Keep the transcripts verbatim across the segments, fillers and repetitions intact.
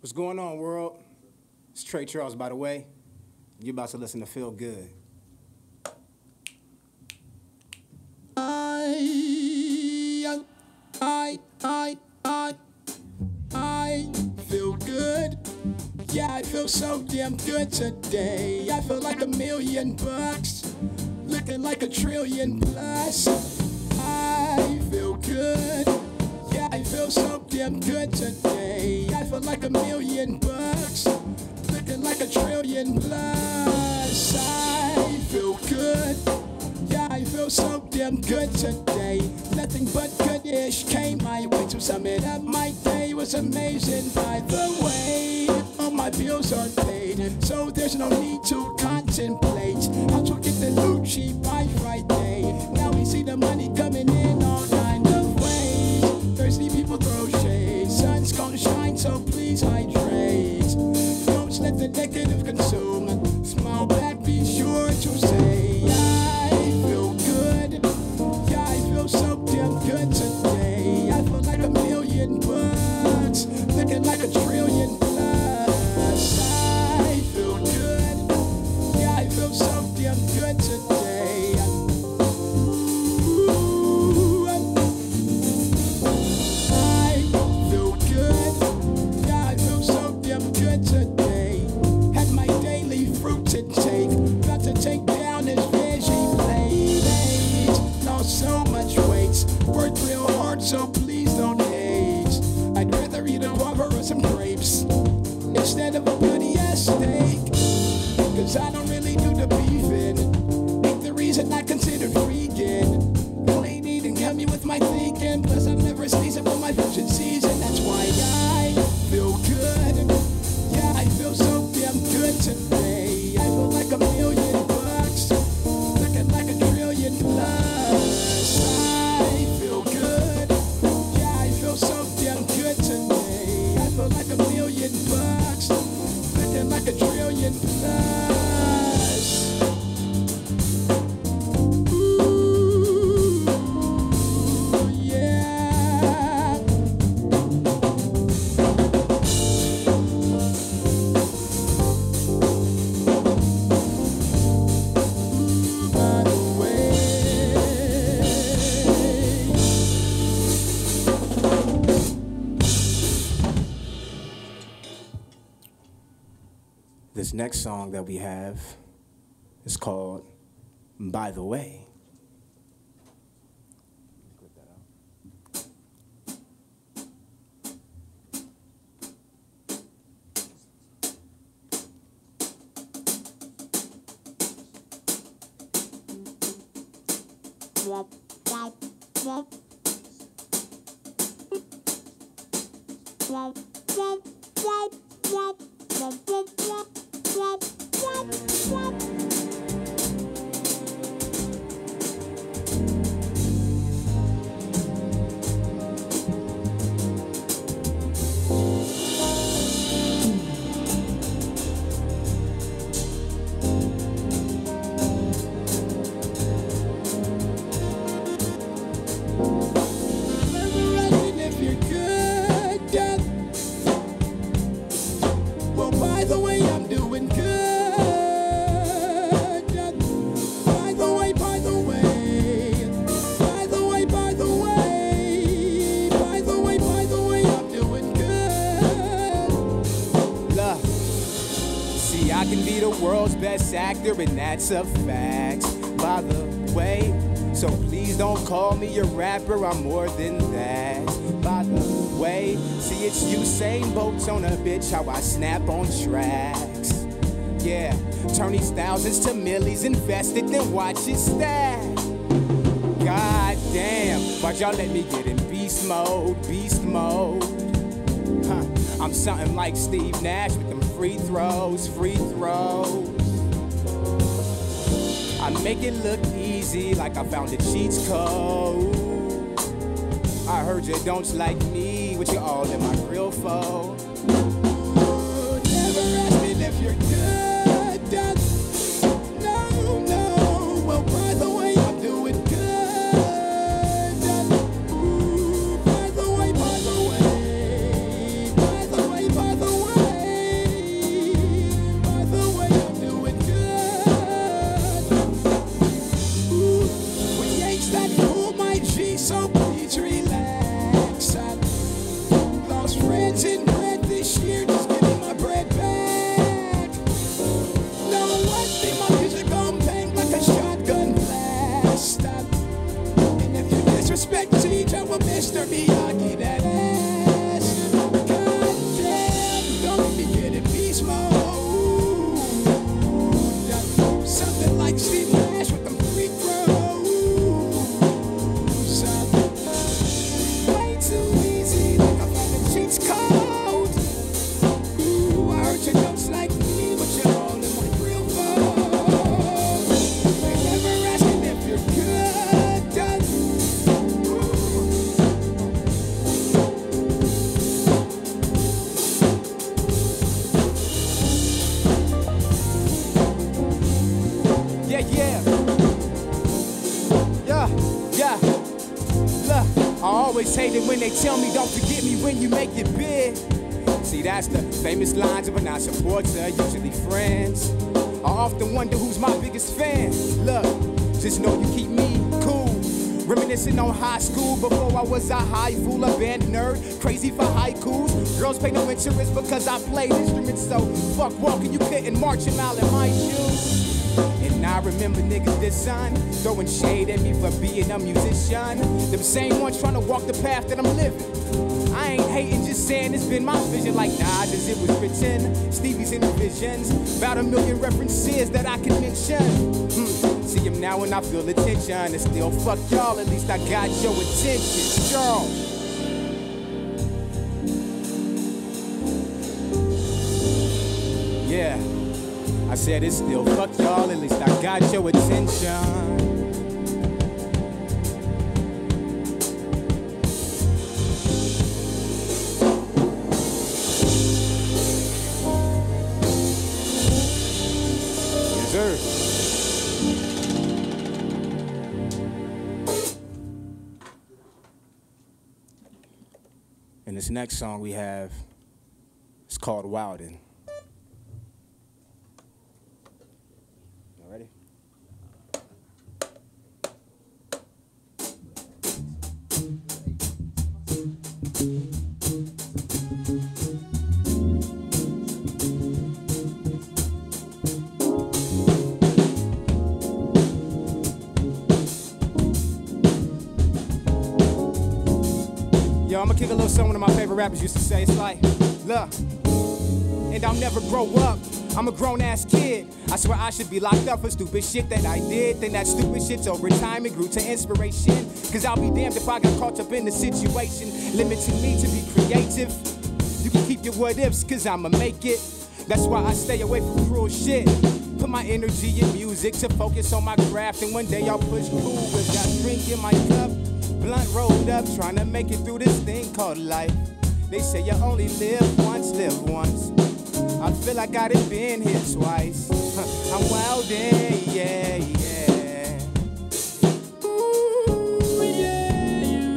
What's going on, world? It's Trey Charles, by the way. You're about to listen to Feel Good. I, I, I, I, I feel good. Yeah, I feel so damn good today. I feel like a million bucks, looking like a trillion plus. I feel good. Yeah, I feel so damn good today. I feel like a million bucks, looking like a trillion plus. I feel good. Yeah, I feel so damn good today. Nothing but goodish came my way. To sum it up, my day was amazing. By the way, all my bills are paid, so there's no need to contemplate how to get the Lucci by Friday. Now we see the money coming in all night. Thirsty people throw shade, sun's gonna shine, so please hydrate. Don't let the negative consume, smile back, be sure to say, I feel good, yeah, I feel so damn good today. I feel like a million bucks, looking like a trillion plus. I feel good, yeah, I feel so damn good today. Today, had my daily fruit to take, got to take down this veggie plate. Lost so much weight, worked real hard, so please don't hate. I'd rather eat a wafer or some grapes instead of a bloody ass steak, cause I don't really do the beefing. Ain't the reason I considered vegan. Plain eating help me with my thinking, plus I've never sneezed up on my virgin season. That's why I feel good. I feel so damn good today. I feel like a million bucks, looking like a trillion plus. I feel good. Yeah, I feel so damn good today. I feel like a million bucks, looking like a trillion plus. This next song that we have is called By the Way. Wop, wop, wop. Actor, and that's a fact, by the way. So please don't call me a rapper, I'm more than that, by the way. See, it's Usain Bolt on a bitch, how I snap on tracks. Yeah, turn these thousands to millies, invested, then watch it stack. God damn, why'd y'all let me get in beast mode, beast mode? Huh, I'm something like Steve Nash with them free throws, free throws. I make it look easy, like I found the cheats code. I heard you don't like me, but you all in my grill foe. Never ask me if you're good. That's no, no. Well, by the way, I'm doing good. Ooh, by the way, by the way, by the way, by the way. Hated when they tell me don't forget me when you make it big. See, that's the famous lines of an I supporter, usually friends. I often wonder who's my biggest fan. Look, just know you keep me cool. Reminiscing on high school before I was a high fool, a band nerd, crazy for haikus. Girls pay no interest because I played instruments, so fuck walking, you couldn't march a mile in my shoes. And I remember niggas this son throwing shade at me for being a musician. Them same ones trying to walk the path that I'm living. I ain't hating, just saying it's been my vision. Like, nah, just it was written. Stevie's in the visions. About a million references that I can mention. Hmm. See him now and I feel the tension. And still, fuck y'all, at least I got your attention, y'all. I said it's still fuck y'all, at least I got your attention. Yes, sir. And this next song we have is called Wildin'. Yo, I'ma kick a little something one of my favorite rappers used to say. It's like, look, and I'll never grow up. I'm a grown-ass kid. I swear I should be locked up for stupid shit that I did. Then that stupid shit's over time it grew to inspiration. Cause I'll be damned if I got caught up in the situation, limiting me to be creative. You can keep your what-ifs, cause I'ma make it. That's why I stay away from cruel shit. Put my energy in music to focus on my craft. And one day I'll push cool with that drink in my cup. Blunt rolled up, trying to make it through this thing called life. They say you only live once, live once. I feel like I done been here twice. Huh, I'm wildin', yeah, yeah. Ooh, yeah, yeah.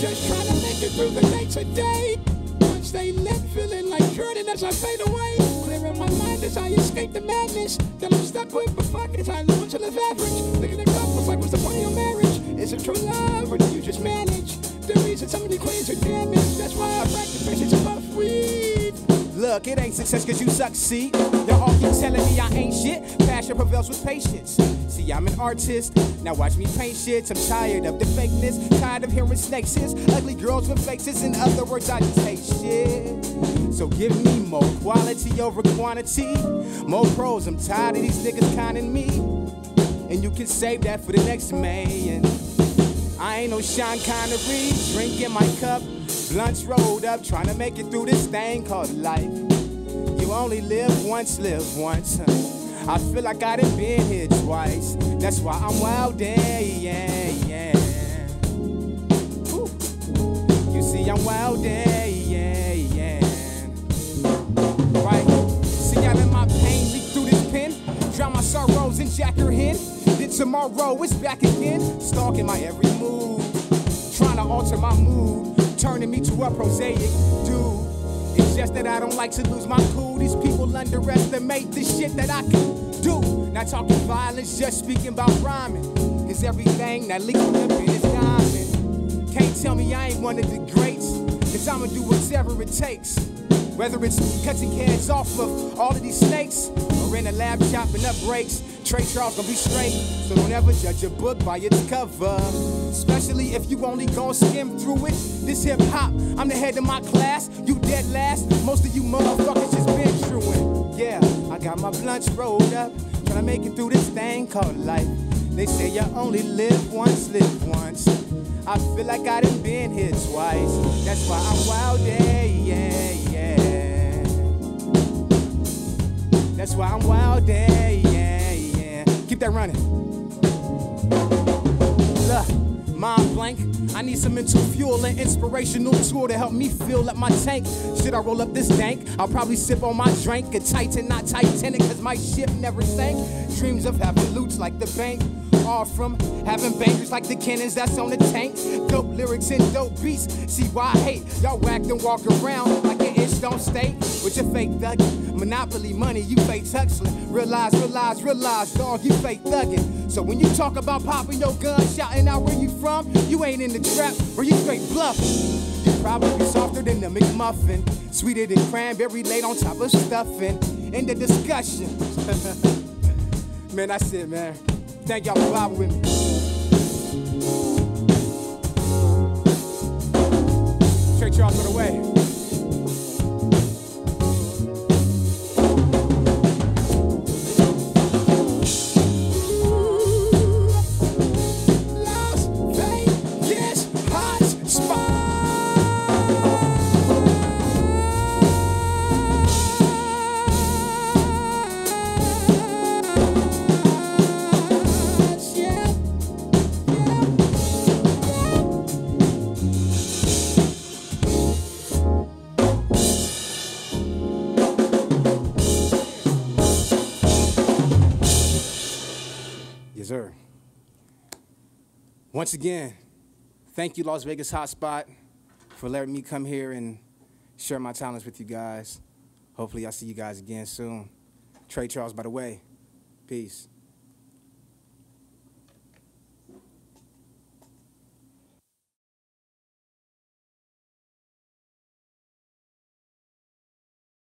Just trying to make it through the day today. Once they left, feeling like Jordan as I fade away. Clearing my mind as I escape the madness that I'm stuck with, but fuck it, I know to live average. Looking at couples like, what's the point of marriage? Is it true love or do you just manage? The reason so many queens are damaged, that's why I practice patience above weed. Look, it ain't success cause you succeed. Y'all all keep telling me I ain't shit. Passion prevails with patience. See, I'm an artist, now watch me paint shit. I'm tired of the fakeness, tired of hearing snake hiss, ugly girls with faces, in other words I just hate shit. So give me more quality over quantity, more pros, I'm tired of these niggas conning me. And you can save that for the next man. I ain't no Sean Connery, drink in my cup, blunts rolled up, trying to make it through this thing called life. You only live once, live once. I feel like I done been here twice. That's why I'm wildin', yeah, yeah. Woo. You see, I'm wildin', yeah, yeah. Right? See, I let my pain leak through this pen, drown my sorrows in Jacker Hen. Tomorrow it's back again, stalking my every move, trying to alter my mood, turning me to a prosaic dude. It's just that I don't like to lose my cool. These people underestimate the shit that I can do. Not talking violence, just speaking about rhyming. Cause everything that leaks up in is diamond. Can't tell me I ain't one of the greats, cause I'ma do whatever it takes. Whether it's cutting heads off of all of these snakes, or in a lab chopping up breaks, Trey Charles gonna be straight, so don't ever judge a book by its cover, especially if you only gon' skim through it. This hip hop, I'm the head of my class, you dead last, most of you motherfuckers just been through it. Yeah, I got my blunts rolled up, tryna make it through this thing called life. They say you only live once, live once. I feel like I done been here twice, that's why I'm wild, yeah, yeah, yeah. That's why I'm wild, yeah, yeah, yeah. Keep that running. Look, mind blank. I need some mental fuel and inspirational tool to help me fill up my tank. Should I roll up this dank? I'll probably sip on my drink. A titan, not Titanic, cause my ship never sank. Dreams of having loots like the bank. All from having bankers like the cannons that's on the tank. Dope lyrics and dope beats. See why I hate. Y'all whacked and walk around like an inch don't stay. With your fake thuggin'. Monopoly money, you fake tuxlin'. Realize, realize, realize, dog, you fake thuggin'. So when you talk about popping your gun, shouting out where you from, you ain't in the trap, or you straight bluffin'. You probably softer than the McMuffin. Sweeter than cranberry laid on top of stuffin'. End of discussion. Man, that's it, man. Thank y'all for vibing with me. Trey Charles on the way. Sir. Once again, thank you, Las Vegas Hotspot, for letting me come here and share my talents with you guys. Hopefully I'll see you guys again soon. Trey Charles, by the way. Peace.